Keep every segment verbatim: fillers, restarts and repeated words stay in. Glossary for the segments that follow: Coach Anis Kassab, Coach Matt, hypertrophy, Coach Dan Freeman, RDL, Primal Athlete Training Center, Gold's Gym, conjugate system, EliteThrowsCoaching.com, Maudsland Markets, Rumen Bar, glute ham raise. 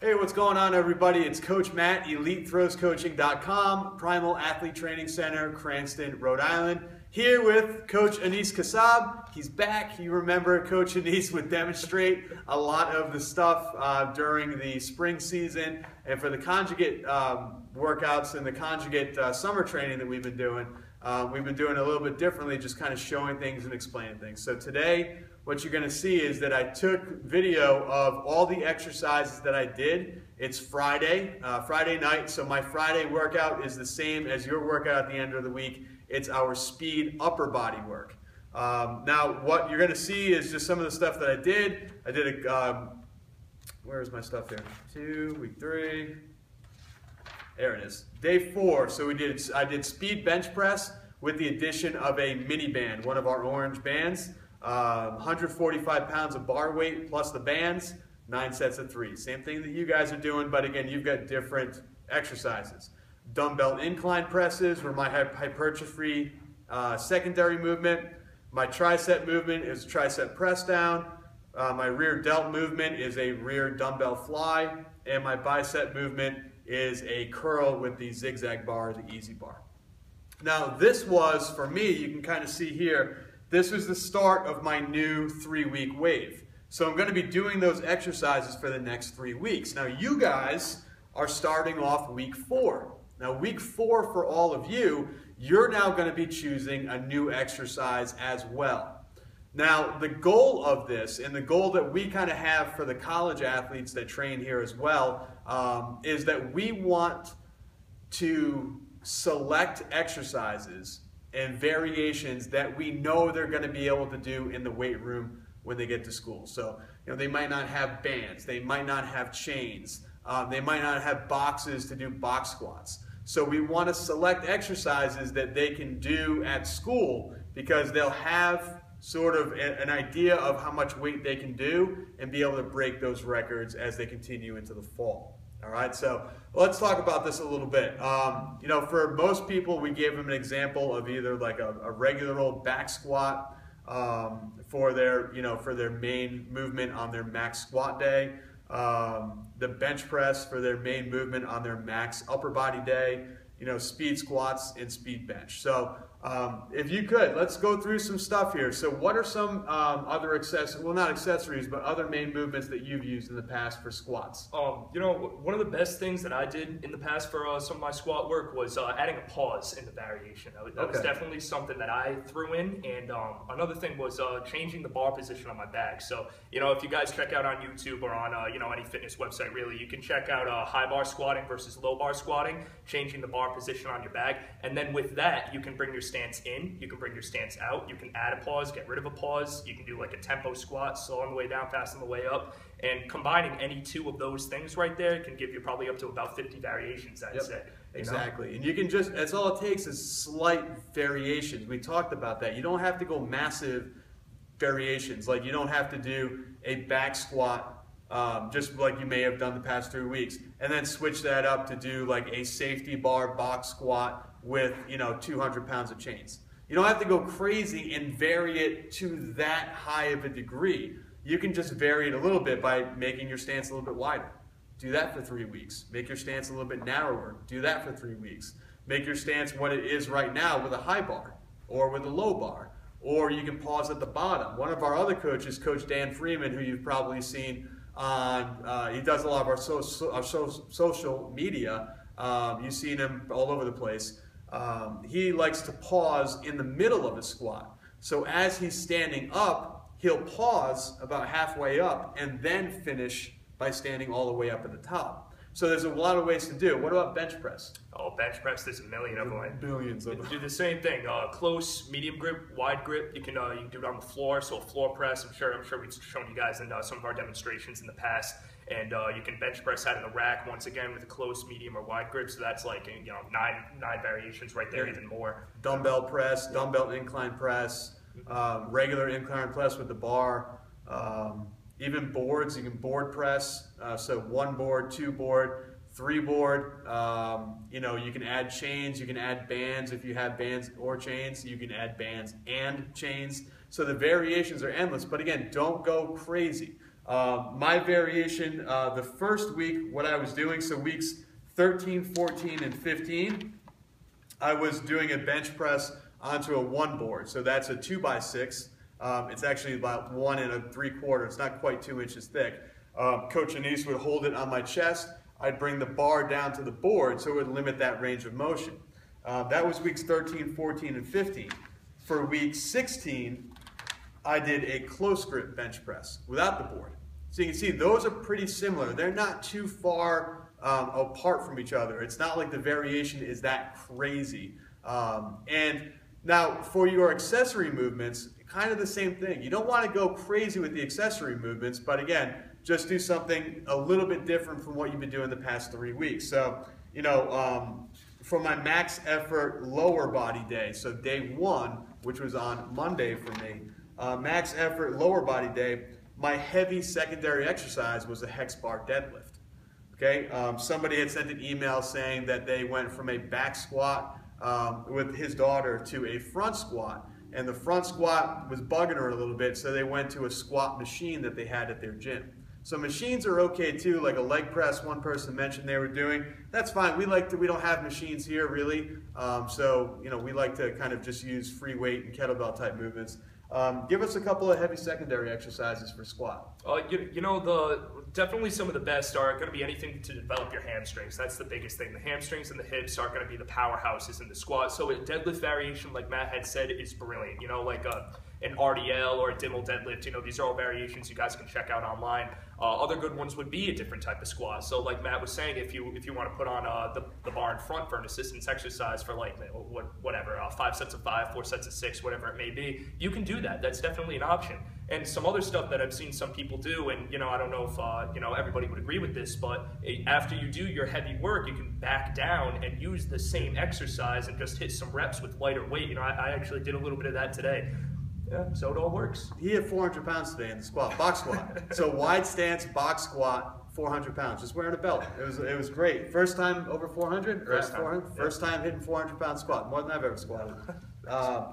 Hey, what's going on, everybody? It's Coach Matt, Elite Throws Coaching dot com, Primal Athlete Training Center, Cranston, Rhode Island. Here with Coach Anis Kassab. He's back. You remember Coach Anis would demonstrate a lot of the stuff uh, during the spring season and for the conjugate um, workouts and the conjugate uh, summer training that we've been doing. Uh, we've been doing a little bit differently, just kind of showing things and explaining things. So today, what you're going to see is that I took video of all the exercises that I did. It's Friday, uh, Friday night, so my Friday workout is the same as your workout at the end of the week. It's our speed upper body work. Um, now, what you're going to see is just some of the stuff that I did. I did a, um, where is my stuff here? Two, week three, there it is. Day four, so we did. I did speed bench press with the addition of a mini band, one of our orange bands. Uh, one hundred forty-five pounds of bar weight plus the bands, nine sets of three. Same thing that you guys are doing, but again, you've got different exercises. Dumbbell incline presses were my hypertrophy uh, secondary movement. My tricep movement is tricep press down. Uh, my rear delt movement is a rear dumbbell fly. And my bicep movement is a curl with the zigzag bar, the easy bar. Now this was, for me, you can kind of see here, this was the start of my new three-week wave. So I'm going to be doing those exercises for the next three weeks. Now you guys are starting off week four. Now week four for all of you, you're now going to be choosing a new exercise as well. Now the goal of this, and the goal that we kind of have for the college athletes that train here as well, um, is that we want to select exercises and variations that we know they're going to be able to do in the weight room when they get to school. So, you know, they might not have bands, they might not have chains, um, they might not have boxes to do box squats. So we want to select exercises that they can do at school because they'll have sort of a, an idea of how much weight they can do and be able to break those records as they continue into the fall. All right, so let's talk about this a little bit. Um, you know, for most people, we gave them an example of either like a, a regular old back squat um, for their, you know, for their main movement on their max squat day, um, the bench press for their main movement on their max upper body day, you know, speed squats and speed bench. So um, if you could, let's go through some stuff here. So what are some um, other accessories, well not accessories, but other main movements that you've used in the past for squats? Um, you know, one of the best things that I did in the past for uh, some of my squat work was uh, adding a pause in the variation. That was, that okay. was definitely something that I threw in. And um, another thing was uh, changing the bar position on my back. So, you know, if you guys check out on YouTube or on, uh, you know, any fitness website really, you can check out uh, high bar squatting versus low bar squatting, changing the bar position on your back, and then with that you can bring your stance in, you can bring your stance out, you can add a pause, get rid of a pause, you can do like a tempo squat, slow on the way down, fast on the way up, and combining any two of those things right there can give you probably up to about fifty variations, I'd yep. say. Exactly, know? And you can just, that's all it takes is slight variations. We talked about that. You don't have to go massive variations, like you don't have to do a back squat Um, just like you may have done the past three weeks, and then switch that up to do like a safety bar box squat with, you know, two hundred pounds of chains. You don't have to go crazy and vary it to that high of a degree. You can just vary it a little bit by making your stance a little bit wider. Do that for three weeks. Make your stance a little bit narrower. Do that for three weeks. Make your stance what it is right now with a high bar or with a low bar, or you can pause at the bottom. One of our other coaches, Coach Dan Freeman, who you've probably seen on, uh, he does a lot of our, so, so, our so, social media. Um, you've seen him all over the place. Um, he likes to pause in the middle of a squat. So as he's standing up, he'll pause about halfway up and then finish by standing all the way up at the top. So there's a lot of ways to do it. What about bench press? Oh, bench press, there's a million of them. Billions of them. Do the same thing. Uh, close, medium grip, wide grip. You can uh, you can do it on the floor. So a floor press. I'm sure I'm sure we've shown you guys in uh, some of our demonstrations in the past. And uh, you can bench press out of the rack once again with a close, medium, or wide grip. So that's like, you know, nine nine variations right there, yeah. Even more. Dumbbell press, dumbbell incline press, um, regular incline press with the bar. Um, Even boards, you can board press, uh, so one board, two board, three board, um, you know, you can add chains, you can add bands, if you have bands or chains, you can add bands and chains. So the variations are endless, but again, don't go crazy. Uh, my variation, uh, the first week, what I was doing, so weeks thirteen, fourteen, and fifteen, I was doing a bench press onto a one board. So that's a two by six. Um, it's actually about one and a three quarter. It's not quite two inches thick. Um, Coach Anis would hold it on my chest. I'd bring the bar down to the board so it would limit that range of motion. Uh, that was weeks thirteen, fourteen, and fifteen. For week sixteen, I did a close grip bench press without the board. So you can see those are pretty similar. They're not too far um, apart from each other. It's not like the variation is that crazy. Um, and now for your accessory movements, kind of the same thing. You don't want to go crazy with the accessory movements, but again, just do something a little bit different from what you've been doing the past three weeks. So, you know, um, for my max effort lower body day, so day one, which was on Monday for me, uh, max effort lower body day, my heavy secondary exercise was a hex bar deadlift. Okay, um, somebody had sent an email saying that they went from a back squat um, with his daughter to a front squat, and the front squat was bugging her a little bit, so they went to a squat machine that they had at their gym. So machines are okay too, like a leg press, one person mentioned they were doing. That's fine, we like to, we don't have machines here really, um, so you know, we like to kind of just use free weight and kettlebell type movements. Um, give us a couple of heavy secondary exercises for squat. Uh, you, you know, the definitely some of the best are going to be anything to develop your hamstrings. That's the biggest thing. The hamstrings and the hips are going to be the powerhouses in the squat. So a deadlift variation, like Matt had said, is brilliant. You know, like a, an R D L or a Dimmel deadlift. You know, these are all variations you guys can check out online. Uh, other good ones would be a different type of squat. So like Matt was saying, if you if you want to put on uh, the, the bar in front for an assistance exercise for like what, whatever, uh, five sets of five, four sets of six, whatever it may be, you can do that. That's definitely an option. And some other stuff that I've seen some people do, and you know, I don't know if uh, you know, everybody would agree with this, but after you do your heavy work, you can back down and use the same exercise and just hit some reps with lighter weight. You know, I, I actually did a little bit of that today. Yeah, so it all works. He had four hundred pounds today in the squat, box squat. So wide stance, box squat, four hundred pounds, just wearing a belt. It was it was great. First time over four hundred. First time, four hundred, yeah. First time hitting four hundred pound squat, more than I've ever squatted. Uh,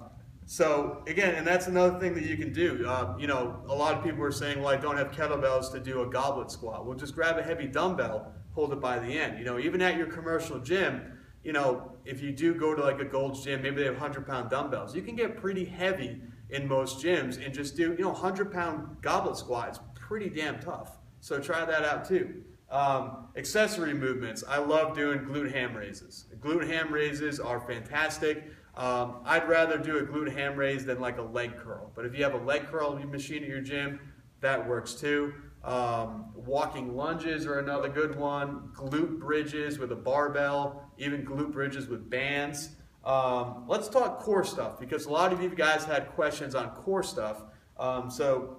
so again, and that's another thing that you can do. Uh, you know, a lot of people are saying, well, I don't have kettlebells to do a goblet squat. Well, just grab a heavy dumbbell, hold it by the end. You know, even at your commercial gym, you know, if you do go to like a Gold's Gym, maybe they have one hundred pound dumbbells. You can get pretty heavy in most gyms and just do, you know, one hundred pound goblet squat. It's pretty damn tough. So try that out too. Um, accessory movements. I love doing glute ham raises. Glute ham raises are fantastic. Um, I'd rather do a glute ham raise than like a leg curl. But if you have a leg curl machine at your gym, that works too. Um, walking lunges are another good one. Glute bridges with a barbell, even glute bridges with bands. Um, let's talk core stuff, because a lot of you guys had questions on core stuff. Um, so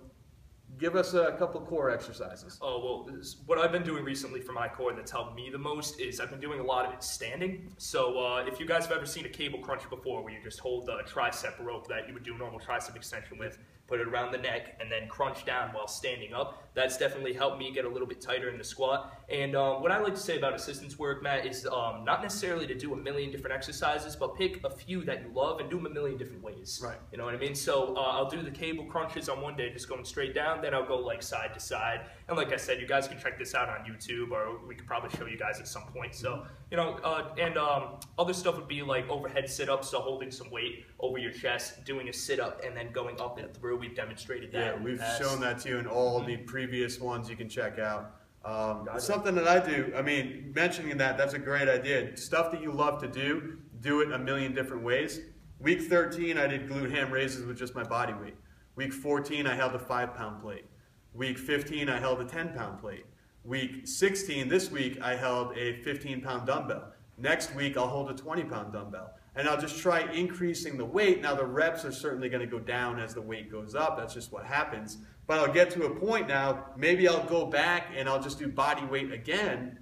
give us a couple core exercises. Oh, well, what I've been doing recently for my core that's helped me the most is I've been doing a lot of it standing. So uh, if you guys have ever seen a cable crunch before, where you just hold the tricep rope that you would do normal tricep extension with, put it around the neck, and then crunch down while standing up. That's definitely helped me get a little bit tighter in the squat. And um, what I like to say about assistance work, Matt, is um, not necessarily to do a million different exercises, but pick a few that you love and do them a million different ways. Right. You know what I mean? So uh, I'll do the cable crunches on one day, just going straight down, then I'll go like side to side. And like I said, you guys can check this out on YouTube, or we could probably show you guys at some point. So, you know, uh, and um, other stuff would be like overhead sit-ups, so holding some weight over your chest, doing a sit-up, and then going up and through. We've demonstrated that. Yeah, we've shown that to you in all the previous ones you can check out. Um, something that I do, I mean, mentioning that, that's a great idea. Stuff that you love to do, do it a million different ways. Week thirteen, I did glute ham raises with just my body weight. Week fourteen, I held a five pound plate. Week fifteen, I held a ten pound plate. Week sixteen, this week, I held a fifteen pound dumbbell. Next week, I'll hold a twenty pound dumbbell. And I'll just try increasing the weight. Now the reps are certainly gonna go down as the weight goes up, that's just what happens. But I'll get to a point now, maybe I'll go back and I'll just do body weight again,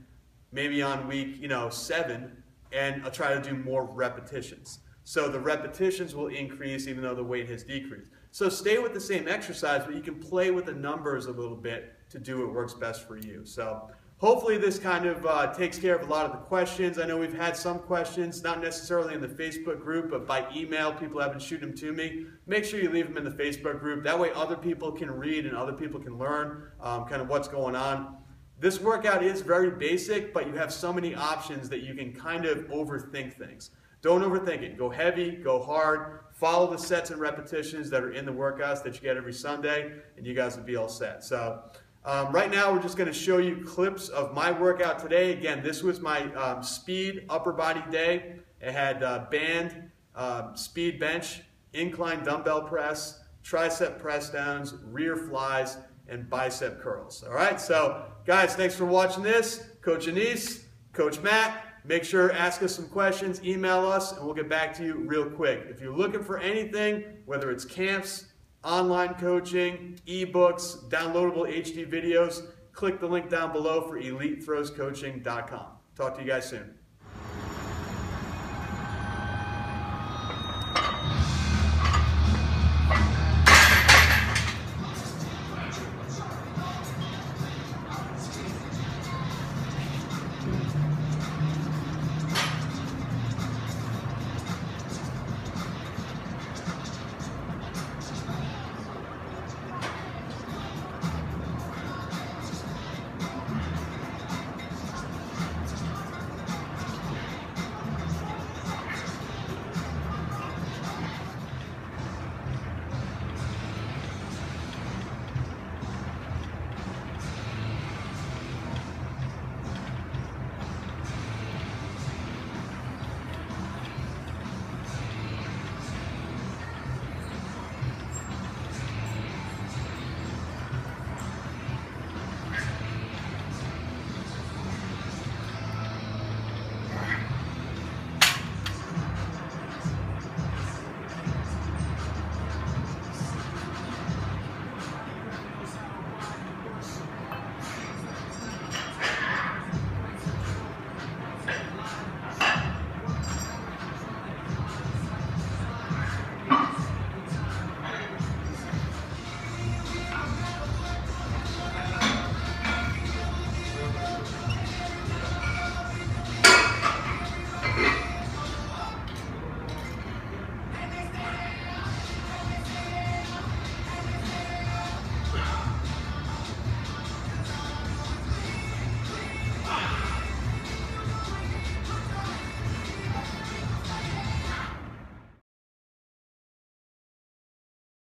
maybe on week you know, seven, and I'll try to do more repetitions. So the repetitions will increase even though the weight has decreased. So stay with the same exercise, but you can play with the numbers a little bit to do what works best for you. So hopefully this kind of uh, takes care of a lot of the questions. I know we've had some questions, not necessarily in the Facebook group, but by email. People have been shooting them to me. Make sure you leave them in the Facebook group. That way other people can read and other people can learn um, kind of what's going on. This workout is very basic, but you have so many options that you can kind of overthink things. Don't overthink it. Go heavy, go hard, follow the sets and repetitions that are in the workouts that you get every Sunday, and you guys will be all set. So. Um, right now, we're just going to show you clips of my workout today. Again, this was my um, speed upper body day. It had uh, band, uh, speed bench, incline dumbbell press, tricep press downs, rear flies, and bicep curls. All right, so guys, thanks for watching this. Coach Anis, Coach Matt, make sure to ask us some questions, email us, and we'll get back to you real quick. If you're looking for anything, whether it's camps, online coaching, ebooks, downloadable H D videos, click the link down below for elite throws coaching dot com. Talk to you guys soon.